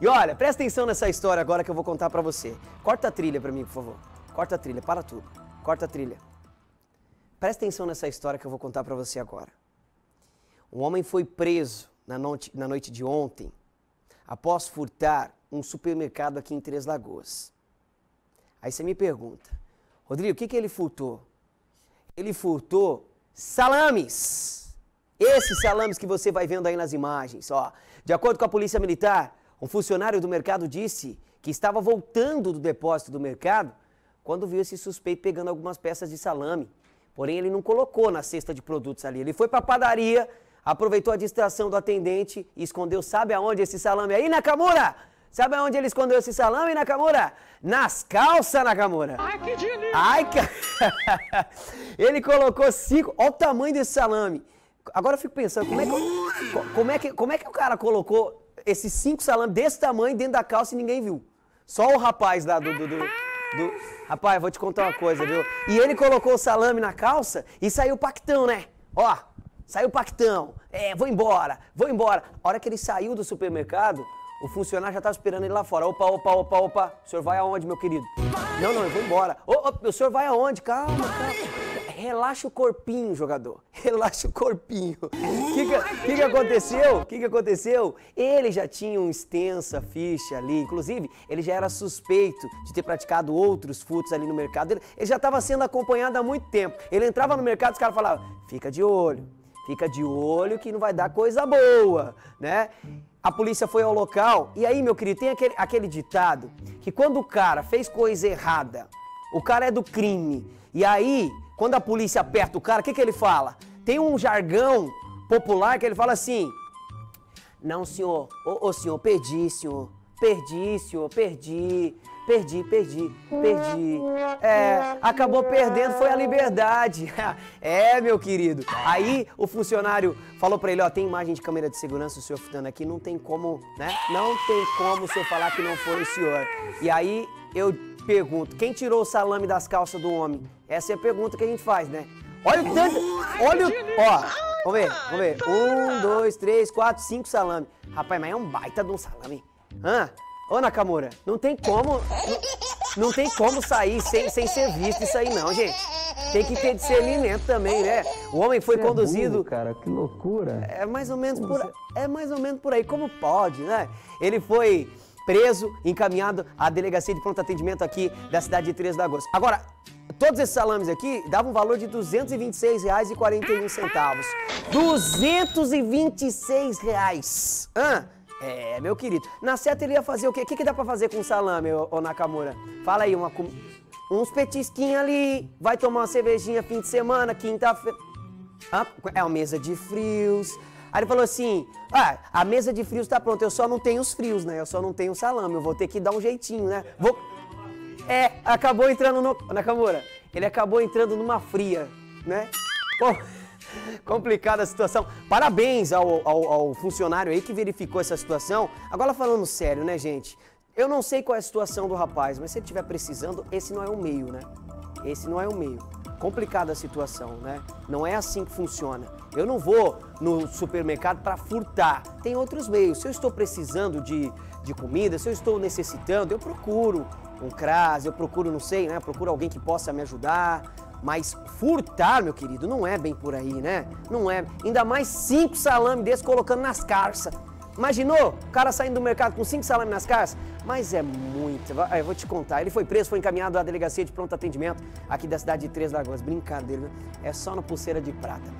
E olha, presta atenção nessa história agora que eu vou contar pra você. Corta a trilha pra mim, por favor. Corta a trilha, para tudo. Corta a trilha. Presta atenção nessa história que eu vou contar pra você agora. Um homem foi preso na noite de ontem após furtar um supermercado aqui em Três Lagoas. Aí você me pergunta, Rodrigo, o que ele furtou? Ele furtou salames. Esses salames que você vai vendo aí nas imagens, ó. De acordo com a Polícia Militar, um funcionário do mercado disse que estava voltando do depósito do mercado quando viu esse suspeito pegando algumas peças de salame. Porém, ele não colocou na cesta de produtos ali. Ele foi para a padaria, aproveitou a distração do atendente e escondeu, sabe aonde esse salame aí, Nakamura? Sabe aonde ele escondeu esse salame, Nakamura? Nas calças, Nakamura. Ai, que delícia! Ai, ele colocou 5... Olha o tamanho desse salame. Agora eu fico pensando, como é que o cara colocou esses 5 salames desse tamanho dentro da calça e ninguém viu? Só o rapaz lá Rapaz, vou te contar uma coisa, viu? E ele colocou o salame na calça e saiu pactão, né? Ó, saiu pactão. É, vou embora, vou embora. A hora que ele saiu do supermercado, o funcionário já estava esperando ele lá fora. Opa, opa, opa, opa. O senhor vai aonde, meu querido? Não, não, eu vou embora. O senhor vai aonde? Calma, calma. Relaxa o corpinho, jogador. Relaxa o corpinho. O que aconteceu? Ele já tinha uma extensa ficha ali. Inclusive, ele já era suspeito de ter praticado outros furtos ali no mercado. Ele já estava sendo acompanhado há muito tempo. Ele entrava no mercado e os caras falavam, fica de olho que não vai dar coisa boa, né? A polícia foi ao local. E aí, meu querido, tem aquele ditado que quando o cara fez coisa errada, o cara é do crime. E aí... quando a polícia aperta o cara, o que ele fala? Tem um jargão popular que ele fala assim, não, senhor, senhor, perdi. É, acabou perdendo, foi a liberdade. É, meu querido. Aí o funcionário falou pra ele, ó, tem imagem de câmera de segurança, o senhor furtando aqui, não tem como, né? Não tem como o senhor falar que não foi o senhor. E aí eu pergunto, quem tirou o salame das calças do homem? Essa é a pergunta que a gente faz, né? Olha o tanto, olha o... ó, vamos ver. 1, 2, 3, 4, 5 salame. Rapaz, mas é um baita de um salame. Hã? Ô, Nakamura, não tem como sair sem ser visto isso aí não, gente. Tem que ter discernimento também, né? O homem foi conduzido... burro, cara, que loucura. É mais ou menos por aí. Como pode, né? Ele foi preso, encaminhado à delegacia de pronto atendimento aqui da cidade de Três Lagoas. Agora... todos esses salames aqui davam um valor de R$ 226,41. R$ 226. Ah, é, meu querido. Na seta ele ia fazer o quê? O que dá pra fazer com salame, ô Nakamura? Fala aí, uns petisquinhos ali. Vai tomar uma cervejinha fim de semana, quinta-feira. Ah, é uma mesa de frios. Aí ele falou assim, ah, a mesa de frios tá pronta, eu só não tenho os frios, né? Eu só não tenho o salame, eu vou ter que dar um jeitinho, né? É, acabou entrando no... Nakamura, ele acabou entrando numa fria, né? Pô, complicada a situação. Parabéns ao funcionário aí que verificou essa situação. Agora falando sério, né, gente? Eu não sei qual é a situação do rapaz, mas se ele estiver precisando, esse não é o meio, né? Esse não é o meio. Complicada a situação, né? Não é assim que funciona. Eu não vou no supermercado para furtar. Tem outros meios. Se eu estou precisando de comida, se eu estou necessitando, eu procuro um CRAS, eu procuro, não sei, né? Procuro alguém que possa me ajudar. Mas furtar, meu querido, não é bem por aí, né? Não é. Ainda mais 5 salames desses colocando nas calças. Imaginou? O cara saindo do mercado com 5 salames nas calças? Mas é muito. Eu vou te contar. Ele foi preso, foi encaminhado à delegacia de pronto atendimento aqui da cidade de Três Lagoas. Brincadeira, né? É só na pulseira de prata.